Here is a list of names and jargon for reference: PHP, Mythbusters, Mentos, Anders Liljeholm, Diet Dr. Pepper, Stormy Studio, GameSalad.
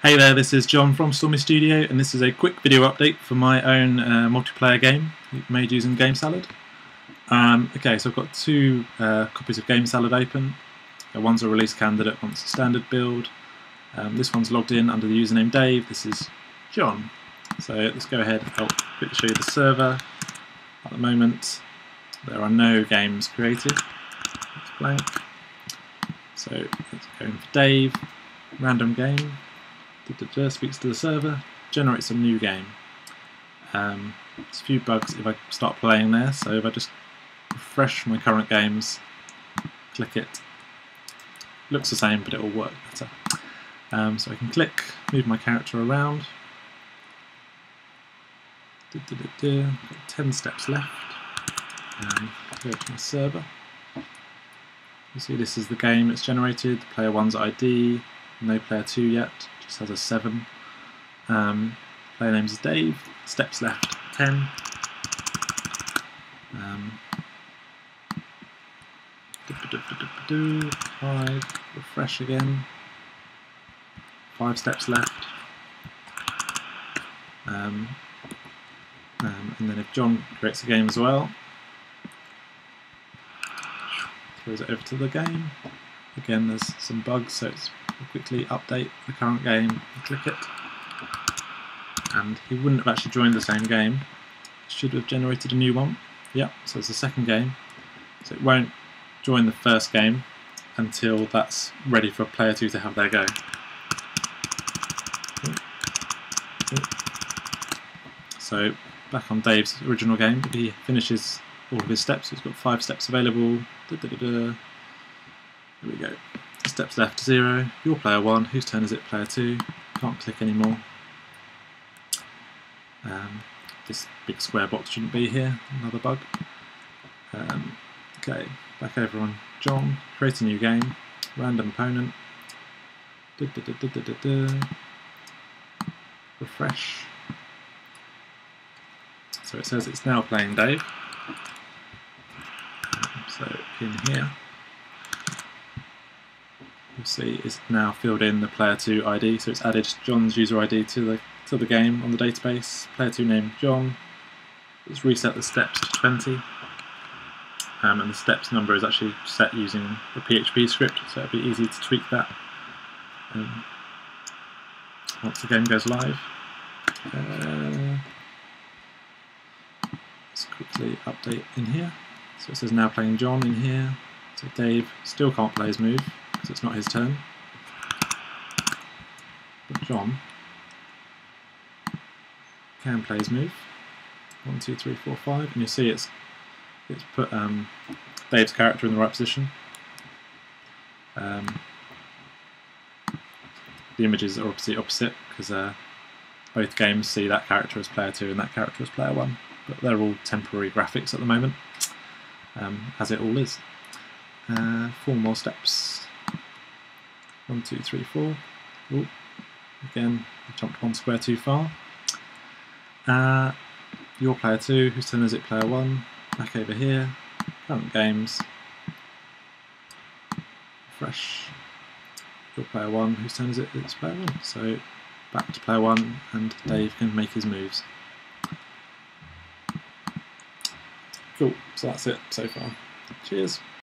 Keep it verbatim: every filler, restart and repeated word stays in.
Hey there, this is John from Stormy Studio, and this is a quick video update for my own uh, multiplayer game made using GameSalad. Um, okay, so I've got two uh, copies of GameSalad open. Uh, one's a release candidate, one's a standard build. Um, this one's logged in under the username Dave, this is John. So let's go ahead, I'll quickly show you the server. At the moment, there are no games created. Let's play. So let's go in for Dave, random game. Speaks to the server, generates a new game. Um, there's a few bugs if I start playing there, so if I just refresh my current games, click it, looks the same but it will work better. Um, so I can click, move my character around, du -du -du -du. Got ten steps left, um, go to my server. You see this is the game it's generated, player one's I D, no player two yet. Just has a seven. Um, player name is Dave. Steps left ten. Um, five. Refresh again. Five steps left. Um, um, and then if John creates a game as well, throws it over to the game. Again, there's some bugs, so it's quickly update the current game, click it, and he wouldn't have actually joined the same game, should have generated a new one. Yep, so it's the second game, so it won't join the first game until that's ready for player two to have their go. So back on Dave's original game, he finishes all of his steps, so he's got five steps available. Da-da-da-da. Here we go. Steps left zero. Your player one. Whose turn is it? Player two. Can't click anymore. Um, this big square box shouldn't be here. Another bug. Um, okay. Back over on John. Create a new game. Random opponent. Da, da, da, da, da, da, da. Refresh. So it says it's now playing Dave. Um, so in here. You'll see it's now filled in the player two I D, so it's added John's user I D to the to the game on the database. Player two named John. It's reset the steps to twenty, um, and the steps number is actually set using a P H P script, so it'll be easy to tweak that um, once the game goes live. Uh, let's quickly update in here. So it says now playing John in here. So Dave still can't play his move. So it's not his turn, but John can play his move. One, two, three, four, five, and you see it's it's put um, Dave's character in the right position. Um, the images are obviously opposite because uh, both games see that character as player two and that character as player one, but they're all temporary graphics at the moment, um, as it all is. Uh, four more steps. One, two, three, four. Ooh. Again, we jumped one square too far. Uh, your player two, whose turn is it? Player one. Back over here. Current games. Refresh. Your player one, whose turn is it? It's player one. So back to player one, and Dave can make his moves. Cool. So that's it so far. Cheers.